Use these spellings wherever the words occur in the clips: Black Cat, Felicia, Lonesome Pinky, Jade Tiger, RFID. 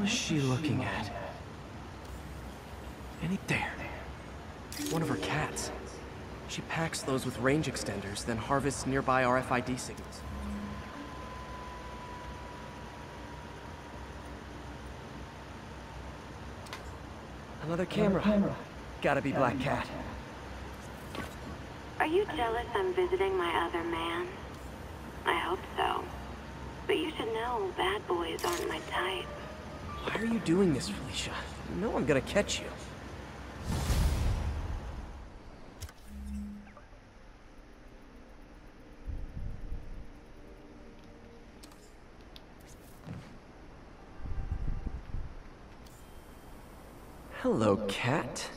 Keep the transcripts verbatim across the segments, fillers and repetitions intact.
was she looking at? Any there. One of her cats. She packs those with range extenders, then harvests nearby R F I D signals. Another camera. camera. Gotta be Black Cat. Are you jealous I'm visiting my other man? I hope so. But you should know bad boys aren't my type. Why are you doing this, Felicia? You know I'm gonna catch you. Hello, cat.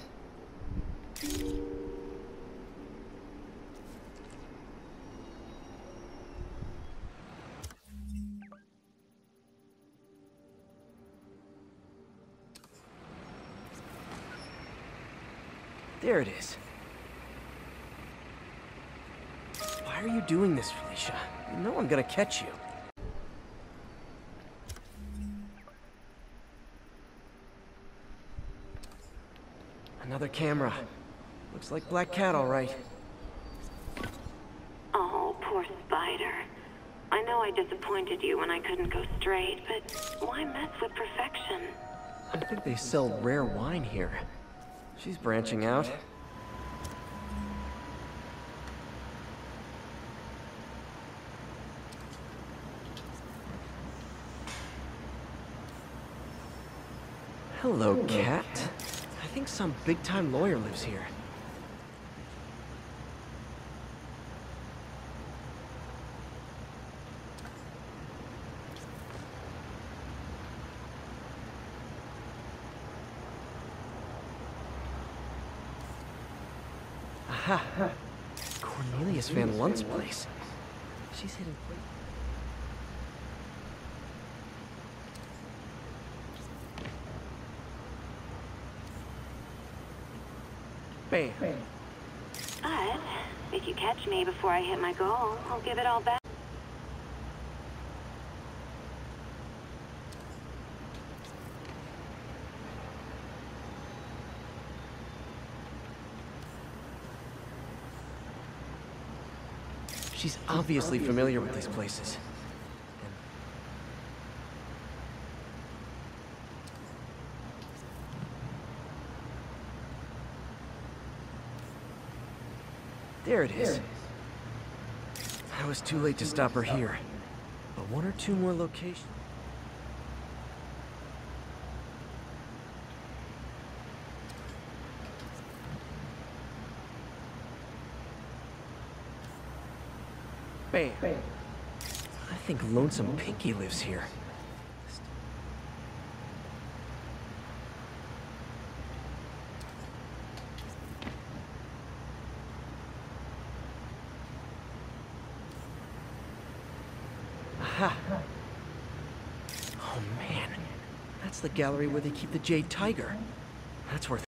There it is. Why are you doing this, Felicia? You know I'm gonna catch you. Another camera. Looks like Black Cat, all right. Oh, poor spider. I know I disappointed you when I couldn't go straight, but why mess with perfection? I think they sell rare wine here. She's branching out. Hello, cat. I think some big-time lawyer lives here. Aha! Cornelius Van Lunt's place. She's hidden. But if you catch me before I hit my goal, I'll give it all back. She's obviously familiar with these places. There it is. I was too late to stop her here, but one or two more locations. Bam. I think Lonesome Pinky lives here. Oh man, that's the gallery where they keep the Jade Tiger. That's worth